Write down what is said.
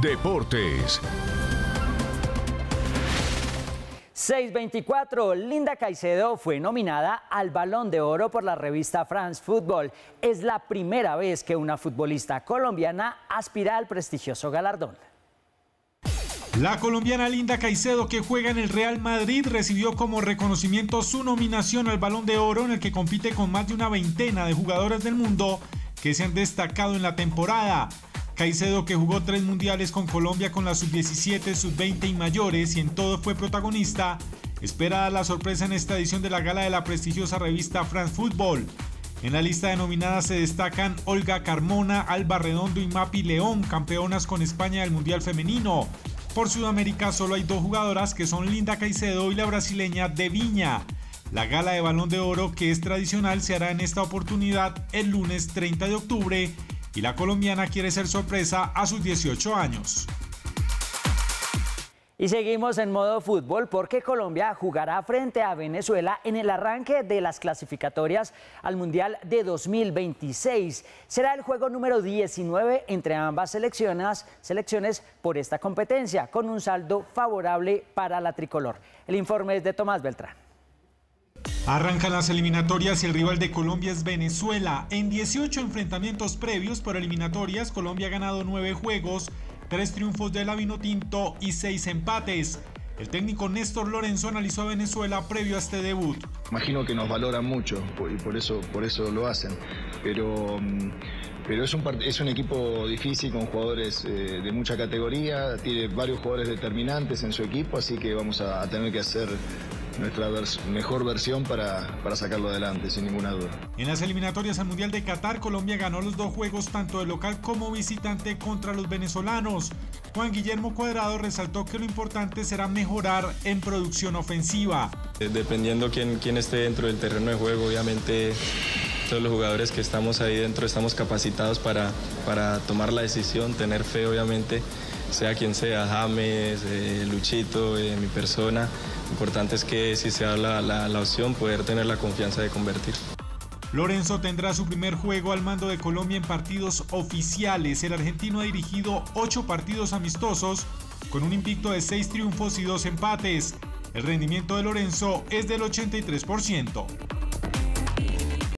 Deportes. 6:24, Linda Caicedo fue nominada al Balón de Oro por la revista France Football. Es la primera vez que una futbolista colombiana aspira al prestigioso galardón. La colombiana Linda Caicedo, que juega en el Real Madrid, recibió como reconocimiento su nominación al Balón de Oro, en el que compite con más de una veintena de jugadoras del mundo que se han destacado en la temporada. Caicedo, que jugó 3 mundiales con Colombia con la sub-17, sub-20 y mayores, y en todo fue protagonista, espera dar la sorpresa en esta edición de la gala de la prestigiosa revista France Football. En la lista de nominadas se destacan Olga Carmona, Alba Redondo y Mapi León, campeonas con España del Mundial Femenino. Por Sudamérica solo hay 2 jugadoras, que son Linda Caicedo y la brasileña De Viña. La gala de Balón de Oro, que es tradicional, se hará en esta oportunidad el lunes 30 de octubre. Y la colombiana quiere ser sorpresa a sus 18 años. Y seguimos en modo fútbol, porque Colombia jugará frente a Venezuela en el arranque de las clasificatorias al Mundial de 2026. Será el juego número 19 entre ambas selecciones por esta competencia, con un saldo favorable para la tricolor. El informe es de Tomás Beltrán. Arrancan las eliminatorias y el rival de Colombia es Venezuela. En 18 enfrentamientos previos por eliminatorias, Colombia ha ganado 9 juegos, 3 triunfos de la Vinotinto y 6 empates. El técnico Néstor Lorenzo analizó a Venezuela previo a este debut. Imagino que nos valoran mucho y por eso lo hacen, pero es un equipo difícil, con jugadores de mucha categoría. Tiene varios jugadores determinantes en su equipo, así que vamos a tener que hacer nuestra mejor versión para sacarlo adelante, sin ninguna duda. En las eliminatorias al Mundial de Qatar, Colombia ganó los 2 juegos, tanto de local como visitante, contra los venezolanos. Juan Guillermo Cuadrado resaltó que lo importante será mejorar en producción ofensiva. Dependiendo quién esté dentro del terreno de juego, obviamente todos los jugadores que estamos ahí dentro estamos capacitados para tomar la decisión, tener fe, obviamente, sea quien sea, James, Luchito, mi persona. Lo importante es que si se da la opción, poder tener la confianza de convertir. Lorenzo tendrá su primer juego al mando de Colombia en partidos oficiales. El argentino ha dirigido 8 partidos amistosos, con un invicto de 6 triunfos y 2 empates. El rendimiento de Lorenzo es del 83%.